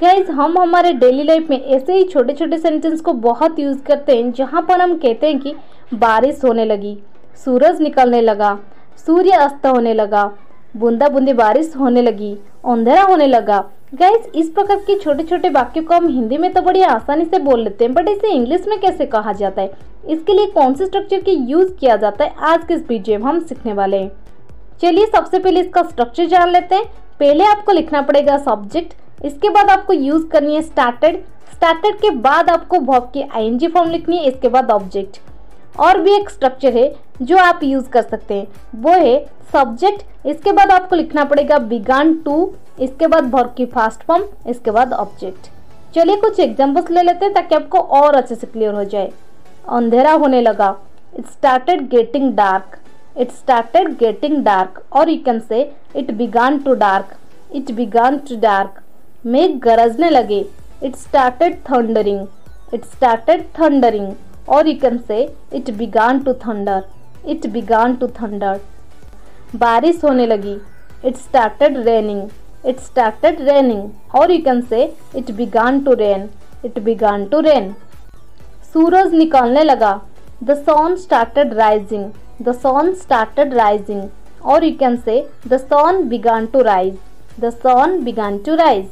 Guys हम हमारे daily life में ऐसे ही छोटे छोटे सेंटेंस को बहुत यूज़ करते हैं, जहाँ पर हम कहते हैं कि बारिश होने लगी, सूरज निकलने लगा, सूर्य अस्त होने लगा, बूंदा बूंदी बारिश होने लगी, अंधेरा होने लगा। गाइज इस प्रकार के छोटे छोटे वाक्यों को हम हिंदी में तो बड़ी आसानी से बोल लेते हैं, बट इसे इंग्लिश में कैसे कहा जाता है, इसके लिए कौन से स्ट्रक्चर की यूज़ किया जाता है, आज के इस वीडियो में हम सीखने वाले हैं। चलिए सबसे पहले इसका स्ट्रक्चर जान लेते हैं। पहले आपको लिखना पड़ेगा सब्जेक्ट, इसके बाद आपको यूज़ करनी है स्टार्टेड के बाद आपको वर्ब की आईएनजी फॉर्म लिखनी है, इसके बाद ऑब्जेक्ट। और भी एक स्ट्रक्चर है जो आप यूज़ कर सकते हैं, वो है सब्जेक्ट, इसके बाद आपको लिखना पड़ेगा बिगान टू, इसके बाद वर्ब की फर्स्ट फॉर्म, इसके बाद ऑब्जेक्ट। चलिए कुछ एग्जाम्पल्स ले लेते हैं ताकि आपको और अच्छे से क्लियर हो जाए। अंधेरा होने लगा, it started getting dark, it started getting dark, और you can say it began to dark, it began to dark. मेघ गरजने लगे, it started thundering, it started thundering, और you can say it began to thunder, it began to thunder. बारिश होने लगी, it started raining, it started raining, और you can say it began to rain, it began to rain. सूरज निकलने लगा, the sun started rising, the sun started rising, और you can say the sun began to rise, the sun began to rise.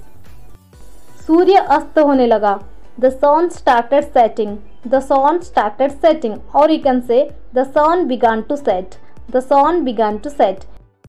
सूर्य अस्त होने लगा, the sun started setting, the sun started setting, और you can say the sun began to set, the sun began to set.